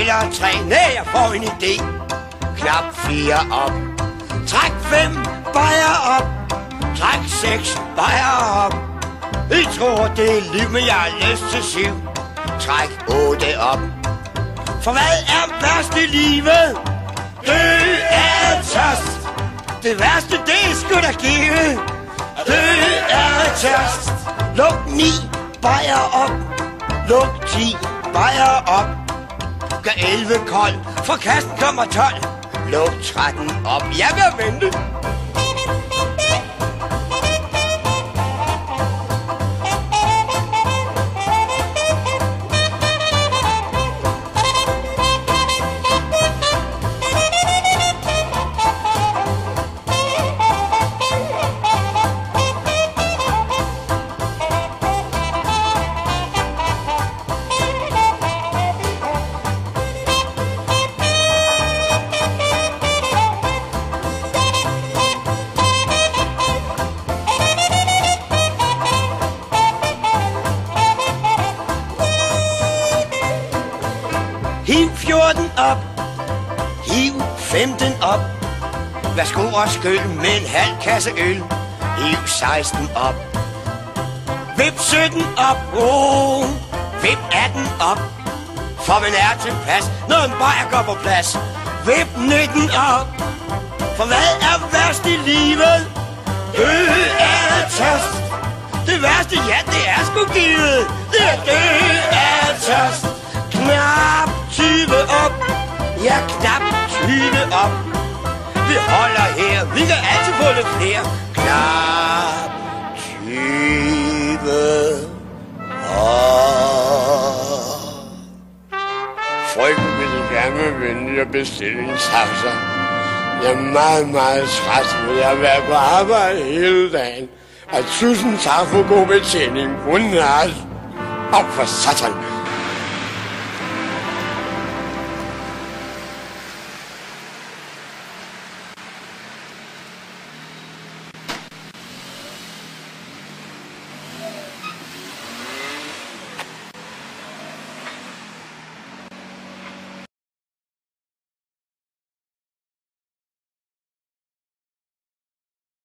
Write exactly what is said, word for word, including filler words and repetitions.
eller tre, nej, jeg får en idé. Knap fire op, træk fem, bajer op, træk seks, bajer op. I tror det er liv, men jeg har lyst til syv. Træk otte op, for hvad er værst i livet? Dø af tørst. Det værste, det er sgu da give. Dø af tørst. Luk ni, bajer op, luk ti, bajer op. Gør elleve kold, for kasten kommer tolv. Luk tretten op, jeg vil vente. Hiv fjorten op, hiv femten op. Værsgo og skyld med en halv kasse øl. Hiv seksten op, vip sytten op, oh. Vip atten op, for man er tilpas, når en bajer går på plads. Vip nitten op, for hvad er værst i livet? Død af tørst. Det værste, ja, det er sgu givet. Det er død af tørst. Knap tyve op, ja, knap tyve op. Vi holder her, vi kan altid få lidt flere. Knap tyve op. Frygten ville gerne vende og bestille en taxa. Jeg er meget, meget træt, men jeg har været på arbejde hele dagen. Og tusind tak for god betjening. Godnat. Og for satan.